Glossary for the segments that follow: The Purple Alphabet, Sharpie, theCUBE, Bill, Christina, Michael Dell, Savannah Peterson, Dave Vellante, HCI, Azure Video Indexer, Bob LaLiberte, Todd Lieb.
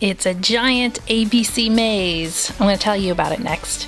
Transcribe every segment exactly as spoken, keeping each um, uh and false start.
It's a giant A B C maze. I'm going to tell you about it next.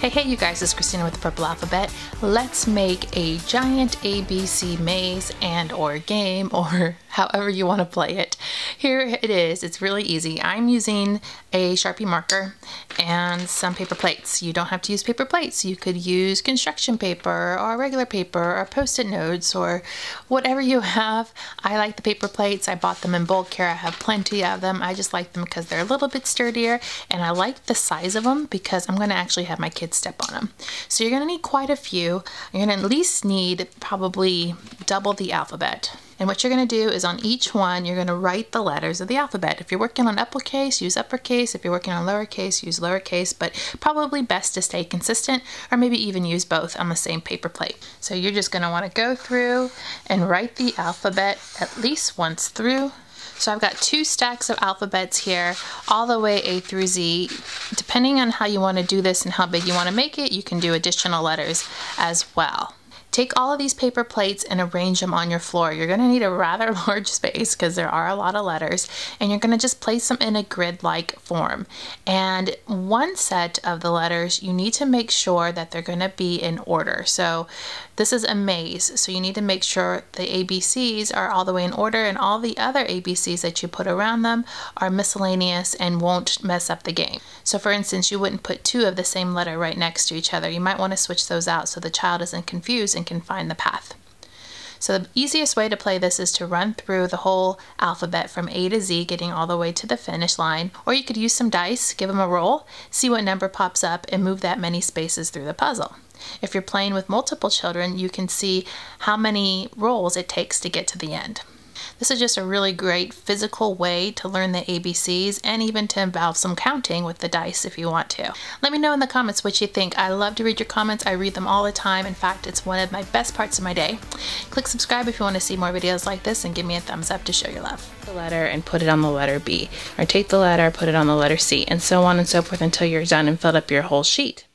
Hey, hey you guys, it's Christina with The Purple Alphabet. Let's make a giant A B C maze and or game, or however you want to play it. Here it is. It's really easy. I'm using a Sharpie marker and some paper plates. You don't have to use paper plates. You could use construction paper or regular paper or post-it notes or whatever you have. I like the paper plates. I bought them in bulk here. I have plenty of them. I just like them because they're a little bit sturdier, and I like the size of them because I'm going to actually have my kids step on them. So you're going to need quite a few. You're going to at least need probably double the alphabet. And what you're going to do is on each one, you're going to write the letters of the alphabet. If you're working on uppercase, use uppercase. If you're working on lowercase, use lowercase, but probably best to stay consistent, or maybe even use both on the same paper plate. So you're just going to want to go through and write the alphabet at least once through. So I've got two stacks of alphabets here, all the way A through Z. Depending on how you want to do this and how big you want to make it, you can do additional letters as well. Take all of these paper plates and arrange them on your floor. You're going to need a rather large space because there are a lot of letters, and you're going to just place them in a grid-like form. And one set of the letters, you need to make sure that they're going to be in order. So this is a maze, so you need to make sure the A B Cs are all the way in order, and all the other A B Cs that you put around them are miscellaneous and won't mess up the game. So for instance, you wouldn't put two of the same letter right next to each other. You might want to switch those out so the child isn't confused and can find the path. So the easiest way to play this is to run through the whole alphabet from A to Z, getting all the way to the finish line. Or you could use some dice, give them a roll, see what number pops up, and move that many spaces through the puzzle. If you're playing with multiple children, you can see how many rolls it takes to get to the end. This is just a really great physical way to learn the A B Cs and even to involve some counting with the dice if you want to. Let me know in the comments what you think. I love to read your comments. I read them all the time. In fact, it's one of my best parts of my day. Click subscribe if you want to see more videos like this, and give me a thumbs up to show your love. The letter and put it on the letter B, or take the letter, put it on the letter C, and so on and so forth until you're done and filled up your whole sheet.